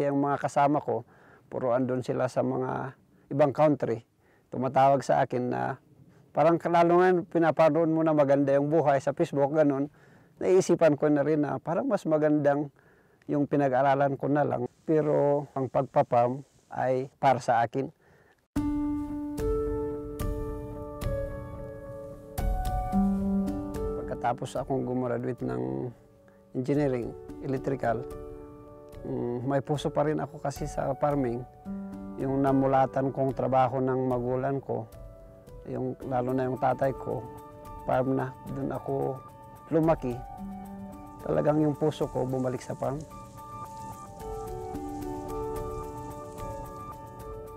Yung mga kasama ko, puro andun sila sa mga ibang country. Tumatawag sa akin na parang lalo nga pinapanood mo na maganda yung buhay sa Facebook, ganun. Naiisipan ko na rin na parang mas magandang yung pinag-aralan ko na lang. Pero ang pagpapam ay para sa akin. Pagkatapos akong gumraduate ng engineering, electrical, may puso pa rin ako kasi sa farming. Yung namulatan kong trabaho ng magulang ko, yung, lalo na yung tatay ko, farm na. Doon ako lumaki. Talagang yung puso ko bumalik sa farm.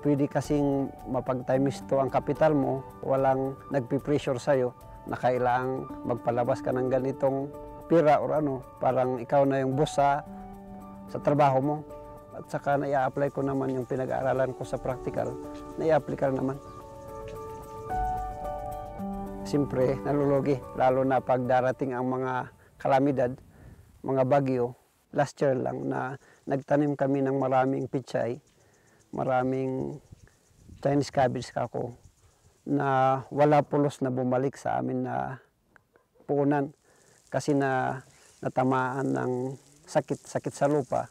Pwede kasing mapag-timeisto ang kapital mo, walang nagpipressure sa'yo na kailangang magpalabas ka ng ganitong pira o ano. Parang ikaw na yung boss sa trabaho mo. At saka nai-apply ko naman yung pinag-aaralan ko sa practical, nai-apply ko naman. Siyempre, nalulugi, lalo na pag darating ang mga kalamidad, mga bagyo. Last year lang na nagtanim kami ng maraming pichay, maraming Chinese cabbage kako, na wala pulos na bumalik sa amin na puunan kasi na natamaan ng sakit sa lupa.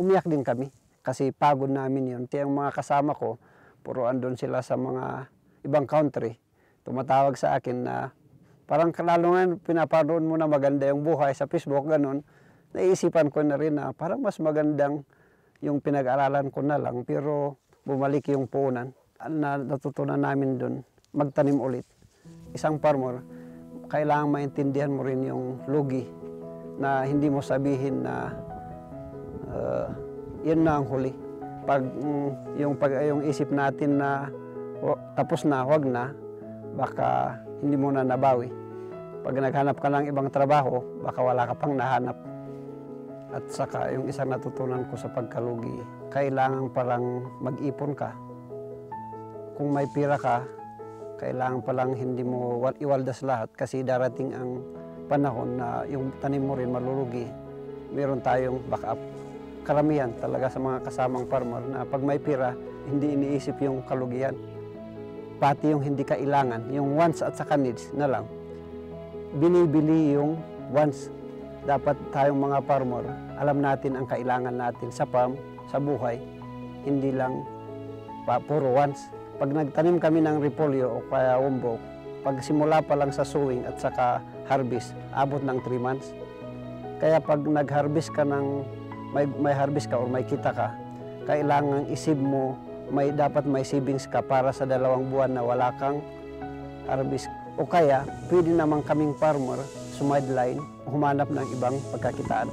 Umiyak din kami kasi pagod namin yun. Yung mga kasama ko, puro andun sila sa mga ibang country. Tumatawag sa akin na parang lalo nga pinapanood mo na maganda yung buhay sa Facebook, ganun. Naiisipan ko na rin na parang mas magandang yung pinag-aralan ko na lang, pero bumalik yung puunan. Natutunan namin dun, magtanim ulit. Isang farmer, kailangan maintindihan mo rin yung lugi na hindi mo sabihin na yun na ang huli. Yung isip natin na tapos na, wag na, baka hindi mo na nabawi. Pag naghanap ka ng ibang trabaho, baka wala ka pang nahanap. At saka yung isang natutunan ko sa pagkalugi, kailangan parang mag-ipon ka. Kung may pira ka, kailangan palang hindi mo iwaldas lahat kasi darating ang panahon na yung tanim mo rin malulugi. Meron tayong backup. Karamihan talaga sa mga kasamang farmer na pag may pira, hindi iniisip yung kalugian. Pati yung hindi kailangan, yung wants at saka needs na lang. Binibili yung wants. Dapat tayong mga farmer, alam natin ang kailangan natin sa farm, sa buhay, hindi lang puro wants. Pag nagtanim kami ng repolyo o kaya umbok, pagsimula pa lang sa sowing at saka harvest, abot ng 3 months. Kaya pag nag-harvest ka ng, may harvest ka o may kita ka, kailangan isip mo, dapat may savings ka para sa 2 buwan na wala kang harvest. O kaya, pwede naman kaming farmer, sumideline, humanap ng ibang pagkakitaan.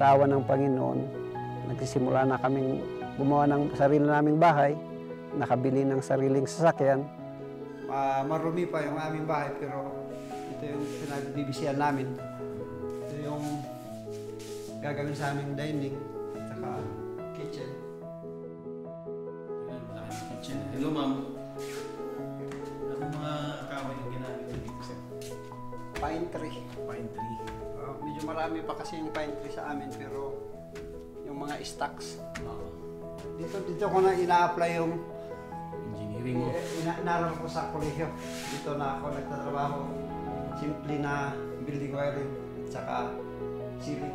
Sa awa ng Panginoon, nagsisimula na kaming gumawa ng sarili naming bahay, nakabili ng sariling sasakyan. Marumi pa yung aming bahay, pero ito yung pinagbibisihan namin. Yung gagawin sa aming dining at saka kitchen. Ayan, malaki yung kitchen. Hello, ma'am. Ano mga kahoy yung ginamit dito, sir? Pine tree. Pine tree. Medyo marami pa kasi yung pine tree sa amin, pero yung mga stocks. Dito ko na ina-apply yung engineering. Inaral ko sa kolehiyo. Dito na ako nagtatrabaho. Simple na building wiring. Tsaka ceiling.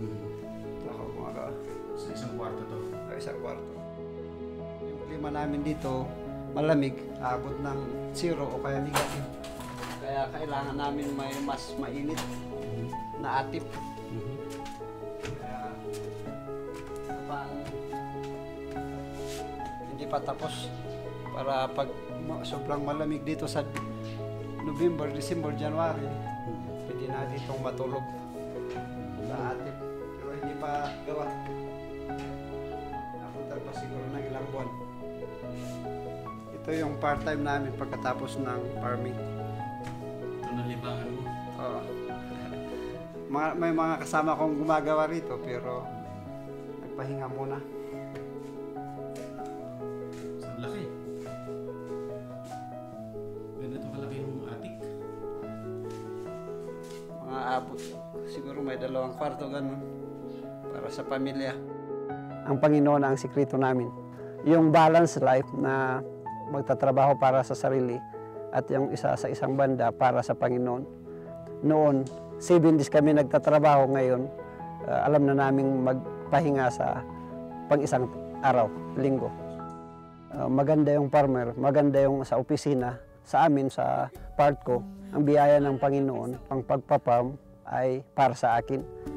Ito ako kumagawa. Sa isang kwarto to? Sa isang kwarto. Yung klima namin dito, malamig, abot ng 0 o kaya negative. Kaya kailangan namin may mas mainit na atip. Kaya pang hindi pa tapos para pag sobrang malamig dito sa November, December, January, pwede na ditong matulog sa atip, pero hindi pa gawa. Napunta pa siguro ng ilang buwan. Ito yung part-time namin pagkatapos ng farming. Ito na libangan mo? Oo. May mga kasama kong gumagawa rito, pero nagpahinga muna. Saan laki? Ganito kalaki yung attic? Siguro may 2 kwarto ganun para sa pamilya. ang Panginoon ang sikreto namin. Yung balanced life na magtatrabaho para sa sarili at yung isa sa isang banda para sa Panginoon. Noon, 7 days kami nagtatrabaho, ngayon, alam na naming magpahinga sa pang-isang araw, linggo. Maganda yung farmer, maganda yung sa opisina, sa amin, sa part ko. Ang biyaya ng Panginoon, ang pagpaparm ay para sa akin.